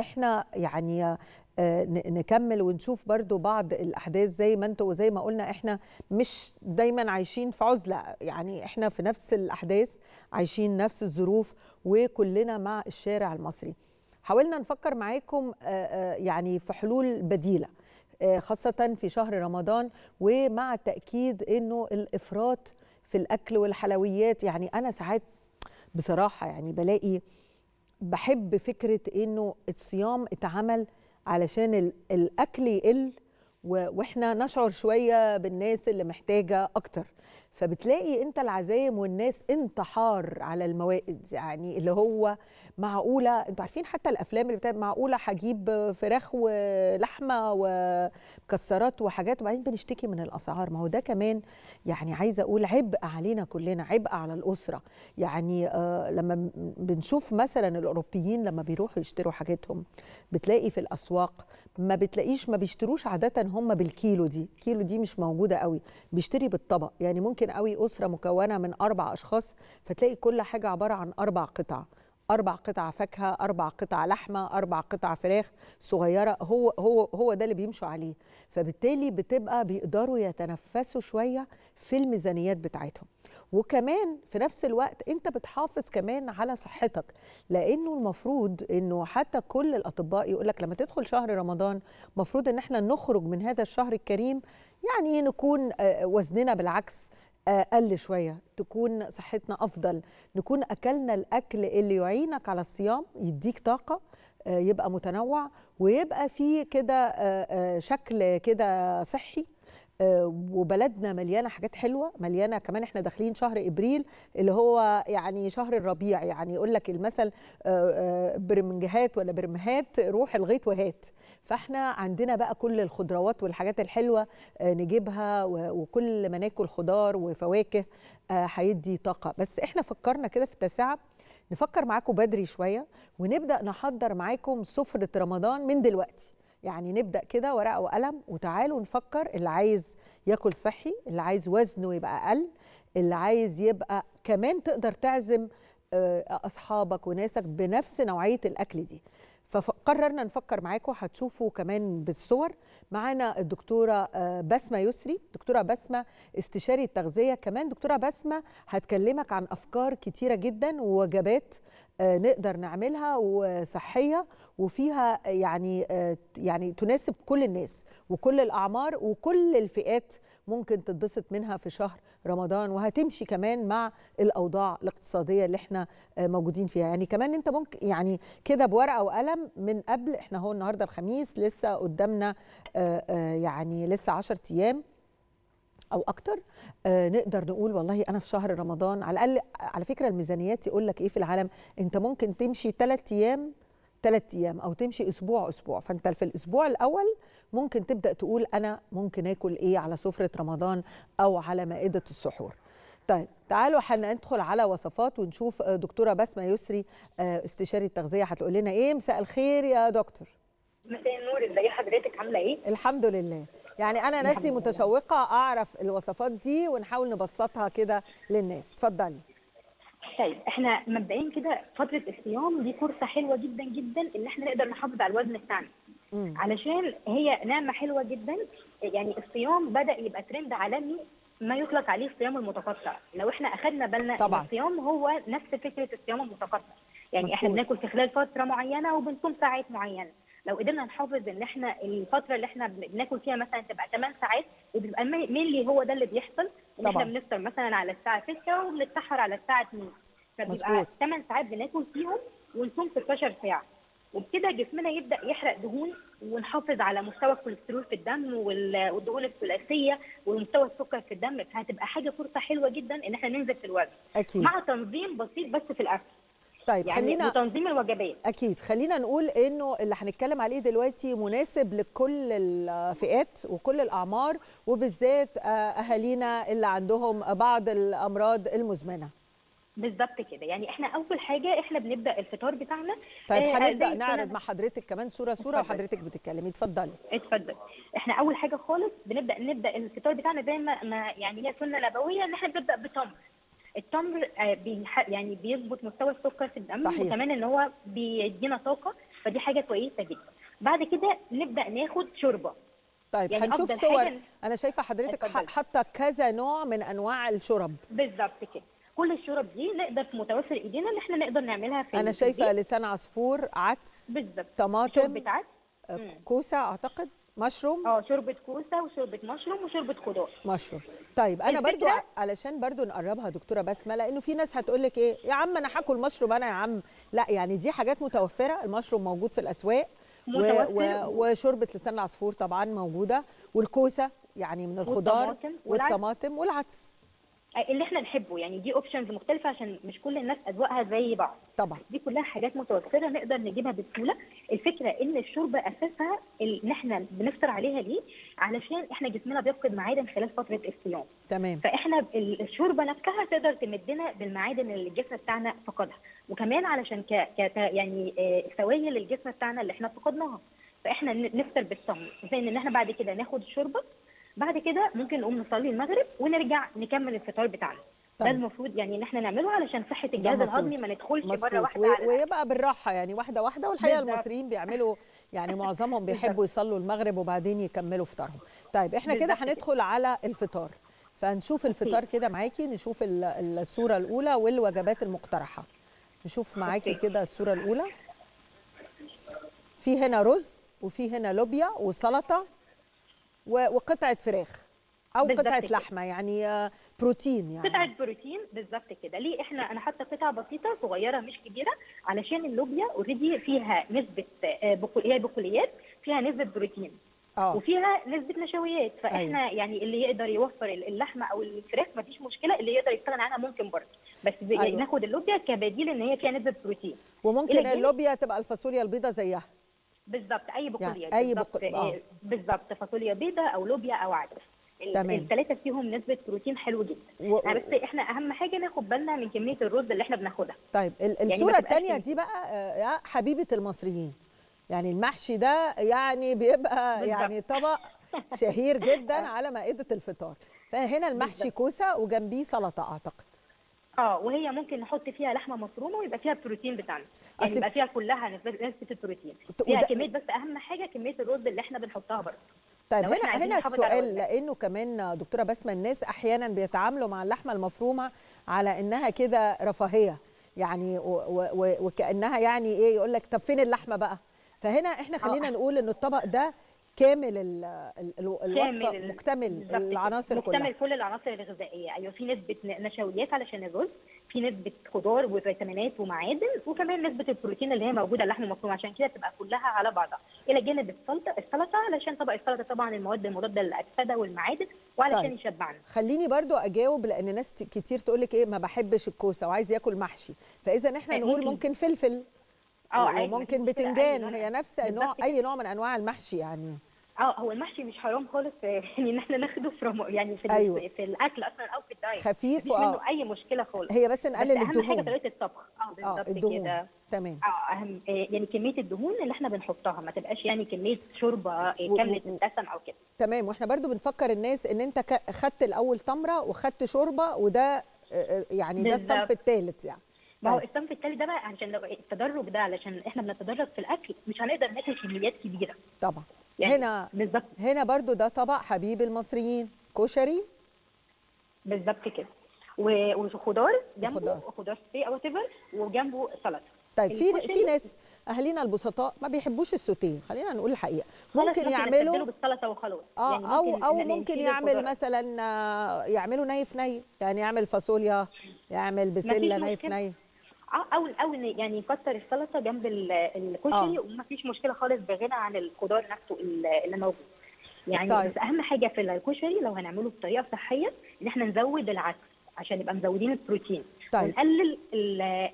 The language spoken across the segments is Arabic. احنا يعني نكمل ونشوف برضو بعض الأحداث زي ما انتوا وزي ما قلنا، احنا مش دايما عايشين في عزلة، يعني احنا في نفس الأحداث عايشين نفس الظروف وكلنا مع الشارع المصري. حاولنا نفكر معاكم يعني في حلول بديلة خاصة في شهر رمضان، ومع التأكيد انه الإفراط في الأكل والحلويات. يعني أنا ساعات بصراحة يعني بلاقي بحب فكرة إنه الصيام اتعمل علشان الأكل يقل وإحنا نشعر شوية بالناس اللي محتاجة أكتر، فبتلاقي أنت العزايم والناس انتحار على الموائد، يعني اللي هو معقولة أنتوا عارفين حتى الأفلام اللي بتاعت معقولة هجيب فراخ ولحمة ومكسرات وحاجات وبعدين بنشتكي من الأسعار. ما هو ده كمان يعني عايزة أقول عبء علينا كلنا، عبء على الأسرة. يعني لما بنشوف مثلا الأوروبيين لما بيروحوا يشتروا حاجاتهم بتلاقي في الأسواق ما بيشتروش عادة هم بالكيلو، دي الكيلو دي مش موجودة قوي، بيشتري بالطبق. يعني ممكن قوي أسرة مكونة من 4 أشخاص فتلاقي كل حاجة عبارة عن 4 قطع، 4 قطع فاكهة، 4 قطع لحمة، 4 قطع فراخ صغيرة. هو ده اللي بيمشوا عليه، فبالتالي بتبقى بيقدروا يتنفسوا شوية في الميزانيات بتاعتهم، وكمان في نفس الوقت انت بتحافظ كمان على صحتك، لانه المفروض انه حتى كل الاطباء يقولك لما تدخل شهر رمضان المفروض ان احنا نخرج من هذا الشهر الكريم يعني نكون وزننا بالعكس أقل شوية، تكون صحتنا أفضل، نكون أكلنا الأكل اللي يعينك على الصيام، يديك طاقة، يبقى متنوع ويبقى فيه كده شكل كده صحي. وبلدنا مليانة حاجات حلوة، مليانة كمان. احنا داخلين شهر إبريل اللي هو يعني شهر الربيع، يعني يقول لك المثل برمنجهات ولا برمهات روح الغيط وهات. فاحنا عندنا بقى كل الخضروات والحاجات الحلوة نجيبها، وكل ما ناكل خضار وفواكه هيدي طاقة. بس احنا فكرنا كده في التاسعة نفكر معاكم بدري شوية ونبدأ نحضر معاكم سفرة رمضان من دلوقتي. يعني نبدأ كده ورقة وقلم وتعالوا نفكر، اللي عايز ياكل صحي، اللي عايز وزنه يبقى أقل، اللي عايز يبقى كمان تقدر تعزم أصحابك وناسك بنفس نوعية الأكل دي. فقررنا نفكر معاكم، هتشوفوا كمان بالصور. معانا الدكتورة بسمة يسري، دكتورة بسمة استشاري التغذية. كمان دكتورة بسمة هتكلمك عن أفكار كتيرة جدا ووجبات نقدر نعملها وصحية وفيها يعني تناسب كل الناس وكل الأعمار وكل الفئات، ممكن تتبسط منها في شهر رمضان، وهتمشي كمان مع الأوضاع الاقتصادية اللي احنا موجودين فيها. يعني كمان انت ممكن يعني كده بورقة وقلم من قبل، احنا هو النهاردة الخميس، لسه قدامنا يعني لسه 10 أيام أو أكتر، نقدر نقول والله أنا في شهر رمضان. على الأقل على فكرة الميزانيات يقول لك إيه في العالم، أنت ممكن تمشي 3 أيام 3 أيام أو تمشي أسبوع. فأنت في الأسبوع الأول ممكن تبدأ تقول أنا ممكن آكل إيه على سفرة رمضان أو على مائدة السحور. طيب تعالوا هندخل على وصفات ونشوف دكتورة بسمة يسري استشاري التغذية هتقول لنا إيه. مساء الخير يا دكتور. مساء النور، ازي حضرتك، عاملة إيه؟ الحمد لله. يعني أنا نفسي متشوقة أعرف الوصفات دي ونحاول نبسطها كده للناس، اتفضلي. طيب احنا مبدئيا كده فترة الصيام دي فرصة حلوة جدا جدا إن احنا نقدر نحافظ على الوزن بتاعنا، علشان هي نعمة حلوة جدا. يعني الصيام بدأ يبقى ترند عالمي ما يطلق عليه الصيام المتقطع. لو احنا أخدنا بالنا طبعا إن الصيام هو نفس فكرة الصيام المتقطع، يعني مزبوط. احنا بناكل في خلال فترة معينة وبنصوم ساعات معينة. لو قدرنا نحافظ ان احنا الفتره اللي احنا بناكل فيها مثلا تبقى 8 ساعات، وبيبقى مينلي هو ده اللي بيحصل ان احنا بنفطر مثلا على الساعه 6 وبنتسحر على الساعه 2، فبيبقى 8 ساعات بناكل فيهم ونصوم 16 ساعه، وبكده جسمنا يبدا يحرق دهون ونحافظ على مستوى الكوليسترول في الدم والدهون الثلاثيه ومستوى السكر في الدم. فهتبقى حاجه فرصه حلوه جدا ان احنا ننزل في الوزن مع تنظيم بسيط بس في الاكل. طيب يعني خلينا وتنظيم الوجبات. اكيد خلينا نقول انه اللي هنتكلم عليه دلوقتي مناسب لكل الفئات وكل الاعمار، وبالذات اهالينا اللي عندهم بعض الامراض المزمنه. بالظبط كده. يعني احنا اول حاجه احنا بنبدا الفطار بتاعنا. طيب هنبدا نعرض مع حضرتك كمان صوره وحضرتك بتتكلمي، اتفضلي. اتفضل. احنا اول حاجه خالص بنبدا الفطار بتاعنا زي ما يعني هي سنه نبويه ان احنا بنبدا بتمر. التمر يعني بيظبط مستوى السكر في الدم، وكمان ان هو بيدينا طاقه، فدي حاجه كويسه جدا. بعد كده نبدا ناخد شوربه. طيب يعني هنشوف صور، انا شايفه حضرتك حاطه كذا نوع من انواع الشرب. بالظبط كده، كل الشرب دي نقدر في متوفر ايدينا ان احنا نقدر نعملها. في انا شايفه لسان عصفور، عدس، بالظبط، طماطم، شوربه عدس، كوسه، اعتقد مشروم، شوربه كوسه وشوربه مشروم وشوربه خضار. مشروم. طيب انا برضو علشان برضو نقربها دكتوره بسمه، لانه في ناس هتقول لك ايه يا عم انا هاكل مشروم انا يا عم، لا يعني دي حاجات متوفره، المشروم موجود في الاسواق وشوربه لسان العصفور طبعا موجوده، والكوسه يعني من الخضار والطماطم والعدس اللي احنا نحبه، يعني دي اوبشنز مختلفه عشان مش كل الناس اذواقها زي بعض طبعا. دي كلها حاجات متوفره نقدر نجيبها بسهوله. الفكره ان الشوربه اساسها اللي احنا بنفطر عليها ليه، علشان احنا جسمنا بيفقد معادن خلال فتره الصيام. تمام. فاحنا الشوربه نفسها تقدر تمدنا بالمعادن اللي الجسم بتاعنا فقدها، وكمان علشان يعني سوائل الجسم بتاعنا اللي احنا فقدناها، فاحنا نفطر بالتمر، زي ان احنا بعد كده ناخد الشوربه، بعد كده ممكن نقوم نصلي المغرب ونرجع نكمل الفطار بتاعنا. ده المفروض يعني ان احنا نعمله علشان صحه الجهاز الهضمي ما ندخلش مره واحده ويبقى بالراحه يعني واحده واحده. والحقيقه المصريين بيعملوا يعني معظمهم بيحبوا يصلوا المغرب وبعدين يكملوا فطارهم. طيب احنا كده هندخل على الفطار، فنشوف الفطار كده معاكي، نشوف الصوره الاولى والوجبات المقترحه. نشوف معاكي كده الصوره الاولى، في هنا رز وفي هنا لوبيا وسلطه وقطعه فراخ او قطعه لحمه، يعني بروتين، يعني قطعه بروتين. بالظبط كده. ليه انا حاطه قطعه بسيطه صغيره مش كبيره، علشان اللوبيا اوريدي فيها نسبه بقوليات، فيها نسبه بروتين وفيها نسبه نشويات، فاحنا يعني اللي يقدر يوفر اللحمه او الفراخ مفيش مشكله، اللي يقدر يستغنى عنها ممكن برضه، بس ناخد اللوبيا كبديل ان هي فيها نسبه بروتين. وممكن اللوبيا تبقى الفاصوليا البيضاء زيها. بالظبط، اي بقوليات، يعني بالظبط فاصوليا بيضاء او لوبيا او عدس، الثلاثه فيهم نسبه بروتين حلو جدا. بس احنا اهم حاجه ناخد بالنا من كميه الرز اللي احنا بناخدها. طيب الصوره الثانيه دي بقى يا حبيبه المصريين، يعني المحشي ده يعني بيبقى بالزبط. يعني طبق شهير جدا على مائده الفطار. فهنا المحشي كوسه وجنبيه سلطه اعتقد، وهي ممكن نحط فيها لحمه مفرومه ويبقى فيها البروتين بتاعنا، يعني يبقى فيها كلها نسبه البروتين، فيها كميه، بس اهم حاجه كميه الرز اللي احنا بنحطها برده. طيب هنا السؤال، لانه كمان دكتوره بسمه الناس احيانا بيتعاملوا مع اللحمه المفرومه على انها كده رفاهيه، يعني وكانها يعني ايه، يقول لك طب فين اللحمه بقى؟ فهنا احنا خلينا نقول ان الطبق ده كامل الوصفه، مكتمل العناصر كلها، مكتمل كل العناصر الغذائيه. ايوه، في نسبه نشويات علشان الرز، في نسبه خضار وفيتامينات ومعادن، وكمان نسبه البروتين اللي هي موجوده اللحم المفروم، عشان كده بتبقى كلها على بعضها، الى جانب السلطه علشان طبق السلطه طبعا المواد المضاده للاكسده والمعادن، وعلشان طيب. يشبعنا. خليني برضو اجاوب، لان ناس كتير تقول لك ايه ما بحبش الكوسه وعايز ياكل محشي، فاذا احنا نقول ممكن فلفل وممكن بتنجان، هي نفس نوع اي نوع من انواع المحشي يعني. هو المحشي مش حرام خالص، يعني ان احنا ناخده في يعني في في الاكل اصلا او في الدايت، خفيف مفيش منه اي مشكله خالص، هي بس نقلل الدهون، اهم حاجه طريقه الطبخ. بالظبط كده، تمام. اهم يعني كميه الدهون اللي احنا بنحطها، ما تبقاش يعني كميه شوربه كملت الدسم او كده. تمام. واحنا برضو بنفكر الناس ان انت خدت الاول تمره وخدت شوربه، وده يعني ده الصنف الثالث يعني. ما هو الصنف التالي ده بقى عشان التدرج ده، علشان احنا بنتدرج في الاكل مش هنقدر ناكل كميات كبيره طبعا. يعني هنا بالظبط، هنا برضو ده طبق حبيب المصريين، كشري. بالظبط كده، وخضار جنبه، خضار سوتيه او تيفر، وجنبه سلطه. طيب في ناس اهالينا البسطاء ما بيحبوش السوتيه، خلينا نقول الحقيقه، ممكن يعملوا بالسلطه وخلاص، يعني او ممكن يعمل مثلا يعملوا نايف نايف، يعني يعمل فاصوليا، يعمل بسله نايف نايف، او يعني يكتر السلطه جنب الكشري، ومفيش مشكله خالص، بغنى عن الخضار نفسه اللي موجود يعني. طيب. بس اهم حاجه في الكشري لو هنعمله بطريقه صحيه ان احنا نزود العدس عشان نبقى مزودين البروتين. طيب. ونقلل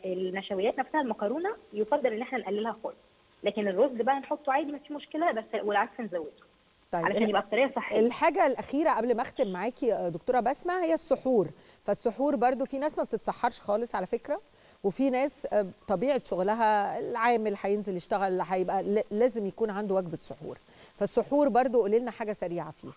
النشويات نفسها، المكرونه يفضل ان احنا نقللها خالص، لكن الرز بقى نحطه عادي مفيش مشكله، بس والعدس نزوده. طيب. علشان يبقى بطريقه صحيه. الحاجه الاخيره قبل ما اختم معاكي دكتوره بسمه هي السحور، فالسحور برده في ناس ما بتتسحرش خالص على فكره، وفي ناس طبيعه شغلها، العامل هينزل يشتغل هيبقى لازم يكون عنده وجبه سحور، فالسحور برضو قولي لنا حاجه سريعه فيه.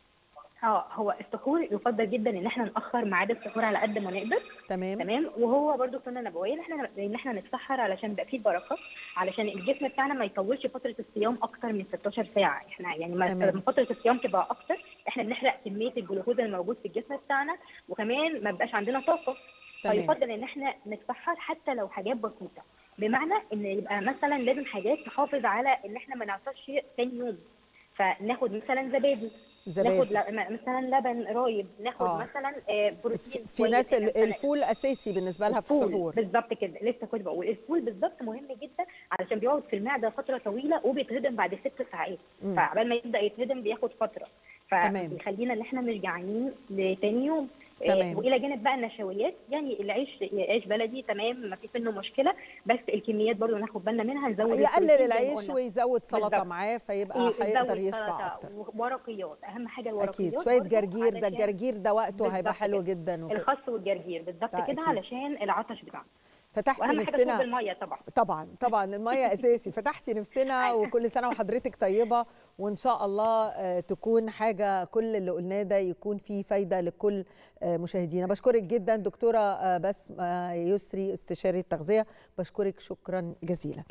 هو السحور يفضل جدا ان احنا ناخر ميعاد السحور على قد ما نقدر. تمام. وهو برده سنه نبويه ان احنا نتسحر علشان يبقى فيه بركه، علشان الجسم بتاعنا ما يطولش فتره الصيام اكتر من 16 ساعه. احنا يعني ما فتره الصيام تبقى اكتر، احنا بنحرق كميه الجلوكوز الموجود في الجسم بتاعنا، وكمان ما بيبقاش عندنا طاقه. فيفضل ان احنا نتسحر حتى لو حاجات بسيطه، بمعنى ان يبقى مثلا لازم حاجات تحافظ على ان احنا ما نعطش ثاني يوم. فناخد مثلا زبادي، ناخد مثلا لبن رايب، ناخد مثلا بروتين. في ناس الفول اساسي بالنسبه لها في السحور. بالظبط كده، لسه كنت بقول الفول بالظبط مهم جدا علشان بيقعد في المعده فتره طويله وبيتهضم بعد 6 ساعات، فعبال ما يبدا يتهضم بياخد فتره، فبيخلينا ان احنا مش جعانين لتاني يوم. والى جانب بقى النشويات، يعني العيش بلدي تمام ما فيش منه مشكله، بس الكميات برضو ناخد بالنا منها، نزود يقلل العيش ويزود سلطه معاه فيبقى هيقدر يشبع اكتر. ورقيات، اهم حاجه الورقيات اكيد، شويه جرجير، ده الجرجير ده وقته هيبقى حلو جدا، الخس والجرجير بالظبط كده علشان العطش بتاعنا. فتحتي نفسنا بالميه طبعا الميه اساسي. فتحتي نفسنا، وكل سنه وحضرتك طيبه، وان شاء الله تكون حاجه كل اللي قلناه ده يكون فيه فايده لكل مشاهدينا. بشكرك جدا دكتوره بسمة يسري استشاري التغذيه، بشكرك شكرا جزيلا.